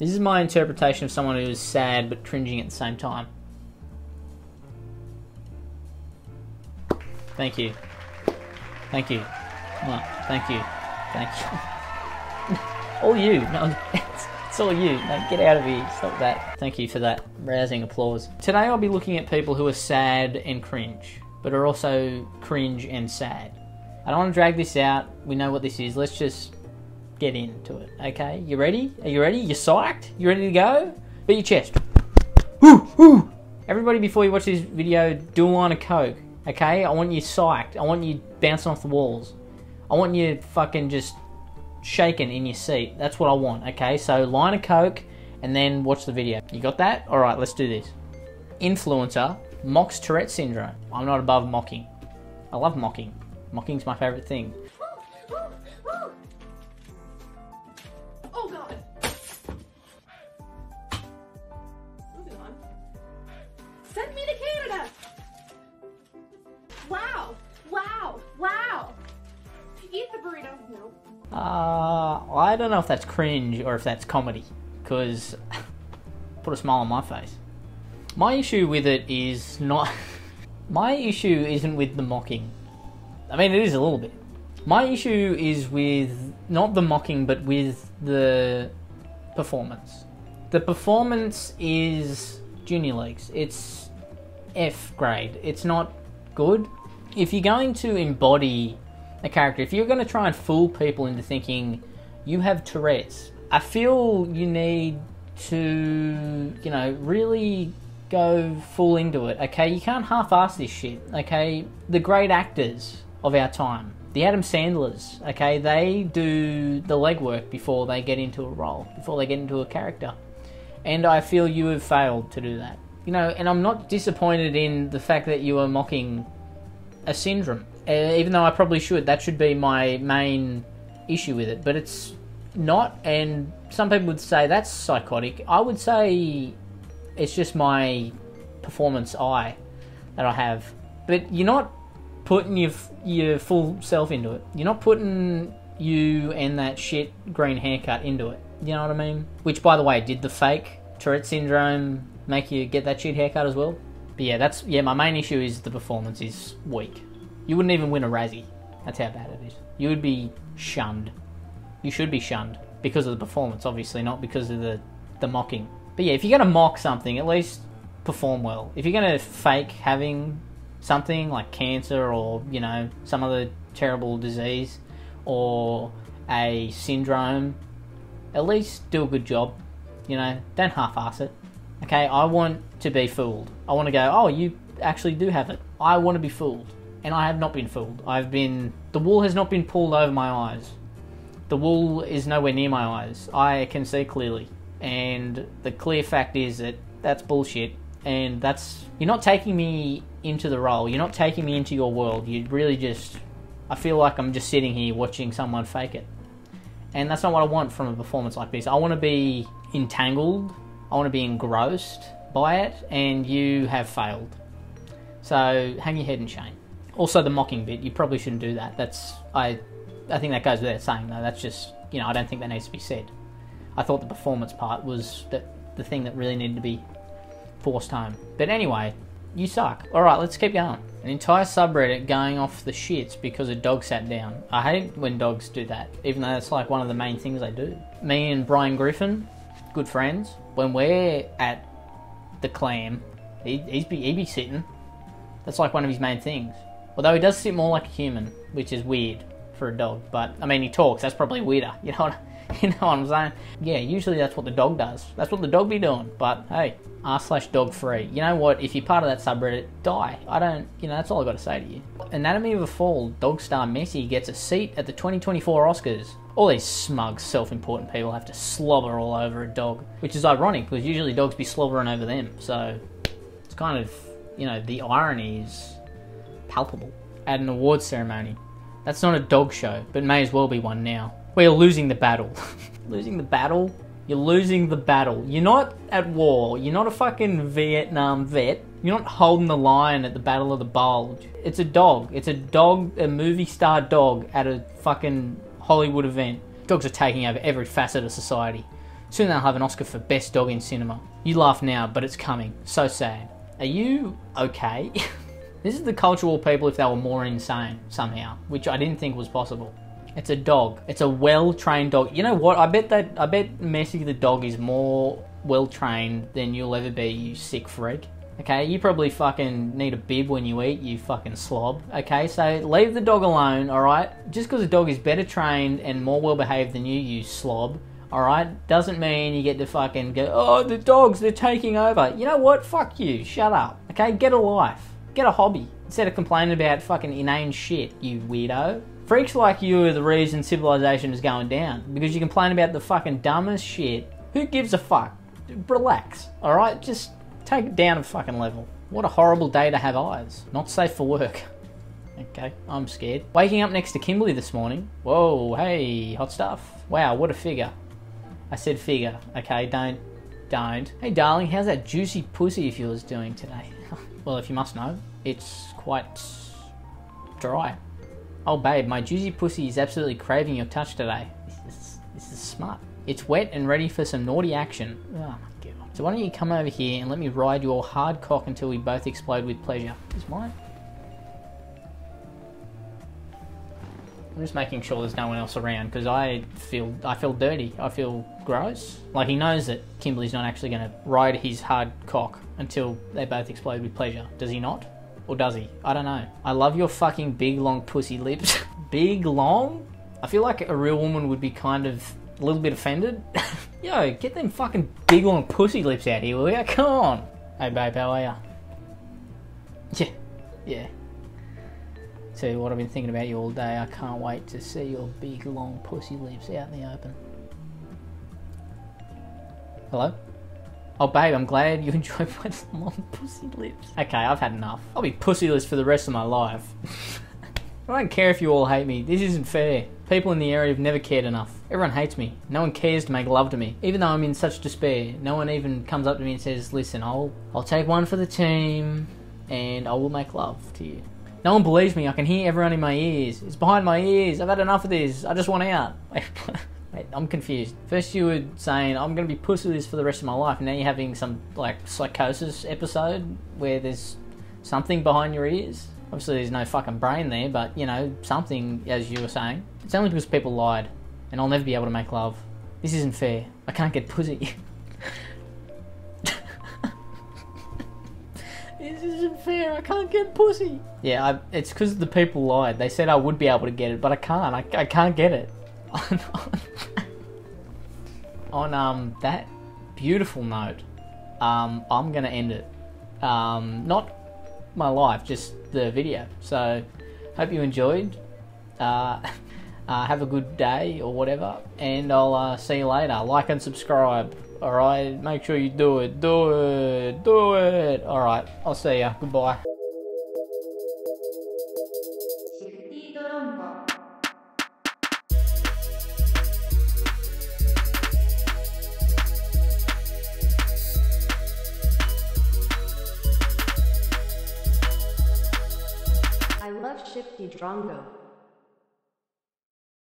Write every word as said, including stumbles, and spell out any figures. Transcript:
This is my interpretation of someone who is sad but cringing at the same time. Thank you. Thank you. No, thank you. Thank you. All you. No, it's, it's all you. No, get out of here. Stop that. Thank you for that rousing applause. Today I'll be looking at people who are sad and cringe, but are also cringe and sad. I don't want to drag this out. We know what this is. Let's just get into it. Okay, you ready? Are you ready? You psyched? You ready to go? Beat your chest. Woo, woo. Everybody, before you watch this video, do a line of coke. Okay, I want you psyched. I want you bouncing off the walls. I want you fucking just shaking in your seat. That's what I want. Okay, so line of coke and then watch the video. You got that? All right, let's do this. Influencer mocks Tourette syndrome. I'm not above mocking. I love mocking. Mocking's my favorite thing. Uh, I don't know if that's cringe or if that's comedy, because put a smile on my face. My issue with it is not... my issue isn't with the mocking. I mean, it is a little bit. My issue is with, not the mocking, but with the performance. The performance is junior leagues. It's F grade. It's not good. If you're going to embody a character, if you're going to try and fool people into thinking you have Tourette's, I feel you need to, you know, really go full into it, okay? You can't half-ass this shit, okay? The great actors of our time, the Adam Sandlers, okay, they do the legwork before they get into a role, before they get into a character. And I feel you have failed to do that. You know, and I'm not disappointed in the fact that you are mocking a syndrome. Even though I probably should, that should be my main issue with it, but it's not, and some people would say that's psychotic. I would say it's just my performance eye that I have, but you're not putting your, your full self into it. You're not putting you and that shit green haircut into it, you know what I mean? Which, by the way, did the fake Tourette syndrome make you get that shit haircut as well? But yeah, that's, yeah, my main issue is the performance is weak. You wouldn't even win a Razzie. That's how bad it is. You would be shunned. You should be shunned because of the performance, obviously, not because of the, the mocking. But yeah, if you're going to mock something, at least perform well. If you're going to fake having something like cancer or, you know, some other terrible disease or a syndrome, at least do a good job. You know, don't half-ass it. Okay, I want to be fooled. I want to go, oh, you actually do have it. I want to be fooled. And I have not been fooled. I've been... The wool has not been pulled over my eyes. The wool is nowhere near my eyes. I can see clearly. And the clear fact is that that's bullshit. And that's... You're not taking me into the role. You're not taking me into your world. You really just... I feel like I'm just sitting here watching someone fake it. And that's not what I want from a performance like this. I want to be entangled. I want to be engrossed by it. And you have failed. So, hang your head in shame. Also, the mocking bit, you probably shouldn't do that. That's, I I think that goes without saying, though. That's just, you know, I don't think that needs to be said. I thought the performance part was the, the thing that really needed to be forced home. But anyway, you suck. All right, let's keep going. An entire subreddit going off the shits because a dog sat down. I hate when dogs do that, even though that's like one of the main things they do. Me and Brian Griffin, good friends, when we're at the clam, he, he's be, he be sitting. That's like one of his main things. Although he does sit more like a human, which is weird for a dog. But, I mean, he talks. That's probably weirder. You know what, you know what I'm saying? Yeah, usually that's what the dog does. That's what the dog be doing. But, hey, r slash dog free. You know what? If you're part of that subreddit, die. I don't, you know, that's all I've got to say to you. Anatomy of a Fall, dog star Messi gets a seat at the twenty twenty-four Oscars. All these smug, self-important people have to slobber all over a dog. Which is ironic, because usually dogs be slobbering over them. So, it's kind of, you know, the irony is... palpable. At an awards ceremony. That's not a dog show, but may as well be one now. We're losing the battle. Losing the battle? You're losing the battle. You're not at war. You're not a fucking Vietnam vet. You're not holding the line at the Battle of the Bulge. It's a dog. It's a dog, a movie star dog at a fucking Hollywood event. Dogs are taking over every facet of society. Soon they'll have an Oscar for Best Dog in Cinema. You laugh now, but it's coming. So sad. Are you okay? This is the culture of people if they were more insane somehow, which I didn't think was possible. It's a dog. It's a well-trained dog. You know what? I bet that I bet Messi the dog is more well-trained than you'll ever be, you sick freak. Okay, you probably fucking need a bib when you eat, you fucking slob. Okay, so leave the dog alone, alright? Just because a dog is better trained and more well-behaved than you, you slob, alright? Doesn't mean you get to fucking go, oh, the dogs, they're taking over. You know what? Fuck you. Shut up. Okay, get a life. Get a hobby. Instead of complaining about fucking inane shit, you weirdo. Freaks like you are the reason civilization is going down. Because you complain about the fucking dumbest shit. Who gives a fuck? Relax, alright? Just... take it down a fucking level. What a horrible day to have eyes. Not safe for work. Okay, I'm scared. Waking up next to Kimberly this morning. Whoa, hey, hot stuff. Wow, what a figure. I said figure. Okay, don't, don't. Hey darling, how's that juicy pussy of yours doing today? Well, if you must know, it's quite dry. Oh babe, my juicy pussy is absolutely craving your touch today. This is, this is smart. It's wet and ready for some naughty action. Oh. So why don't you come over here and let me ride your hard cock until we both explode with pleasure. Is mine? I'm just making sure there's no one else around because I feel I feel dirty. I feel gross. Like he knows that Kimberly's not actually going to ride his hard cock until they both explode with pleasure. Does he not? Or does he? I don't know. I love your fucking big long pussy lips. Big long? I feel like a real woman would be kind of a little bit offended. Yo, get them fucking big long pussy lips out here, will ya? Come on! Hey babe, how are ya? Yeah, yeah. Tell you what, I've been thinking about you all day. I can't wait to see your big long pussy lips out in the open. Hello? Oh babe, I'm glad you enjoyed my long pussy lips. Okay, I've had enough. I'll be pussyless for the rest of my life. I don't care if you all hate me. This isn't fair. People in the area have never cared enough. Everyone hates me. No one cares to make love to me. Even though I'm in such despair, no one even comes up to me and says, listen, I'll, I'll take one for the team and I will make love to you. No one believes me. I can hear everyone in my ears. It's behind my ears. I've had enough of this. I just want out. Wait, I'm confused. First you were saying, I'm going to be pussyless for the rest of my life. And now you're having some like psychosis episode where there's something behind your ears. Obviously there's no fucking brain there, but you know, something, as you were saying. It's only because people lied, and I'll never be able to make love. This isn't fair. I can't get pussy. This isn't fair, I can't get pussy. Yeah, I, it's because the people lied. They said I would be able to get it, but I can't. I, I can't get it. on, on, on um that beautiful note, um, I'm gonna end it. Um, not my life, just the video. So hope you enjoyed. Uh, uh, have a good day or whatever, and I'll uh, see you later. Like and subscribe. All right, make sure you do it, do it, do it. All right, I'll see ya. Goodbye. Shifty Drongo. I love Shifty Drongo.